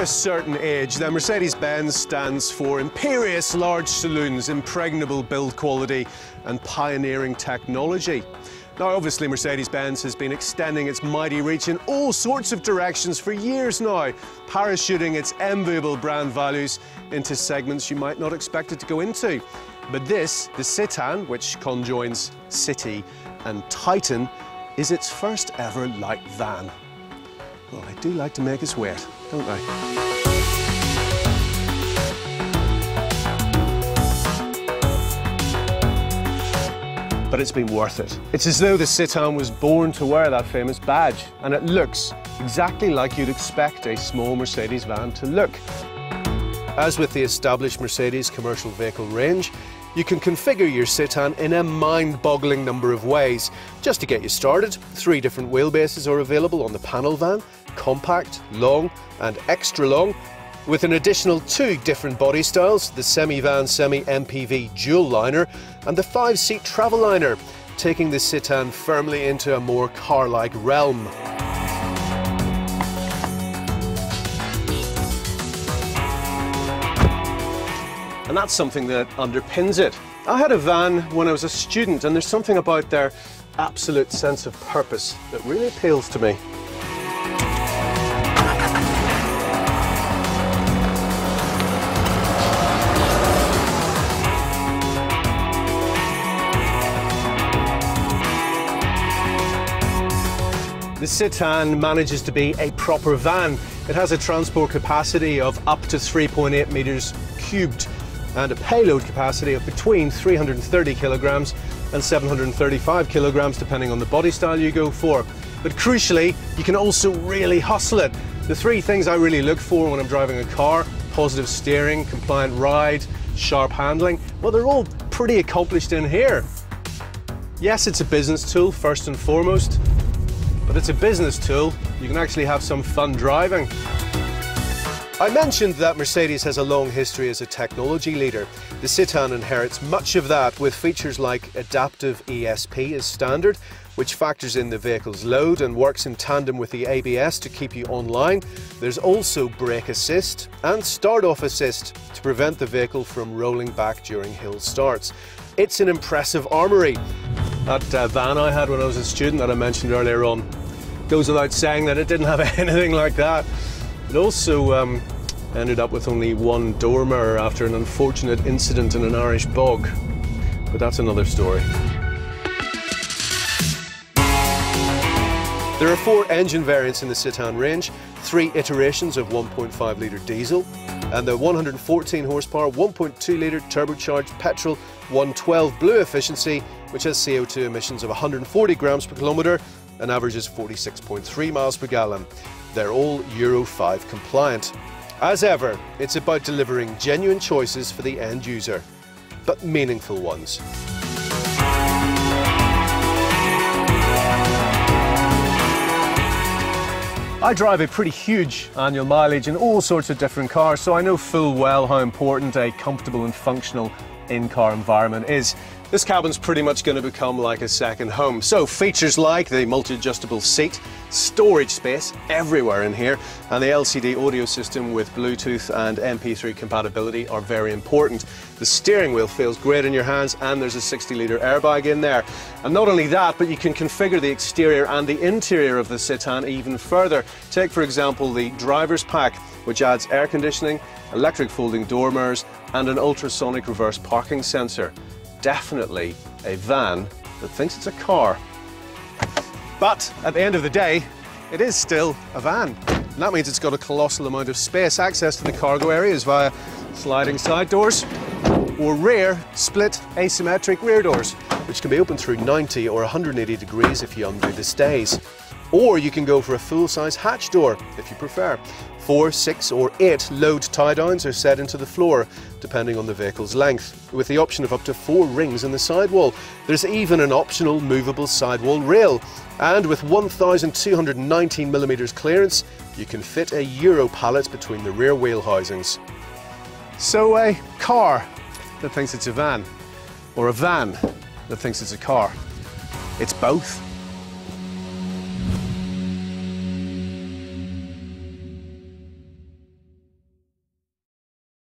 a certain age, then Mercedes-Benz stands for imperious large saloons, impregnable build quality and pioneering technology. Now, obviously, Mercedes-Benz has been extending its mighty reach in all sorts of directions for years now, parachuting its enviable brand values into segments you might not expect it to go into. But this, the Citan, which conjoins City and Titan, is its first ever light van. Well, they do like to make us wait, don't they? But it's been worth it. It's as though the Citan was born to wear that famous badge, and it looks exactly like you'd expect a small Mercedes van to look. As with the established Mercedes commercial vehicle range, you can configure your Citan in a mind-boggling number of ways. Just to get you started, 3 different wheelbases are available on the panel van: compact, long and extra long, with an additional 2 different body styles, the semi-van, semi-MPV dual liner and the 5-seat travel liner, taking the Citan firmly into a more car-like realm. And that's something that underpins it. I had a van when I was a student, and there's something about their absolute sense of purpose that really appeals to me. The Citan manages to be a proper van. It has a transport capacity of up to 3.8 metres cubed and a payload capacity of between 330 kilograms and 735 kilograms, depending on the body style you go for. But crucially, you can also really hustle it. The 3 things I really look for when I'm driving a car: positive steering, compliant ride, sharp handling. Well, they're all pretty accomplished in here. Yes, it's a business tool first and foremost, but it's a business tool you can actually have some fun driving. I mentioned that Mercedes has a long history as a technology leader. The Citan inherits much of that, with features like adaptive ESP as standard, which factors in the vehicle's load and works in tandem with the ABS to keep you online. There's also brake assist and start-off assist to prevent the vehicle from rolling back during hill starts. It's an impressive armoury. That van I had when I was a student that I mentioned earlier on, goes without saying that it didn't have anything like that. It also ended up with only 1 door mirror after an unfortunate incident in an Irish bog, but that's another story. There are 4 engine variants in the Citan range, 3 iterations of 1.5 litre diesel, and the 114 horsepower 1.2 litre turbocharged petrol 112 blue efficiency, which has CO2 emissions of 140 grams per kilometre and averages 46.3 miles per gallon. They're all Euro 5 compliant. As ever, it's about delivering genuine choices for the end user, but meaningful ones. I drive a pretty huge annual mileage in all sorts of different cars, so I know full well how important a comfortable and functional in-car environment is. This cabin's pretty much going to become like a second home. So features like the multi-adjustable seat, storage space everywhere in here, and the LCD audio system with Bluetooth and MP3 compatibility are very important. The steering wheel feels great in your hands, and there's a 60-litre airbag in there. And not only that, but you can configure the exterior and the interior of the Citan even further. Take, for example, the driver's pack, which adds air conditioning, electric folding door mirrors, and an ultrasonic reverse parking sensor. Definitely a van that thinks it's a car. But at the end of the day, it is still a van. And that means it's got a colossal amount of space. Access to the cargo areas via sliding side doors or rear split asymmetric rear doors, which can be opened through 90 or 180 degrees if you undo the stays. Or you can go for a full-size hatch door if you prefer. 4, 6 or 8 load tie-downs are set into the floor, depending on the vehicle's length, with the option of up to 4 rings in the sidewall. There's even an optional movable sidewall rail. And with 1,219mm clearance, you can fit a Euro pallet between the rear wheel housings. So a car that thinks it's a van, or a van that thinks it's a car. It's both.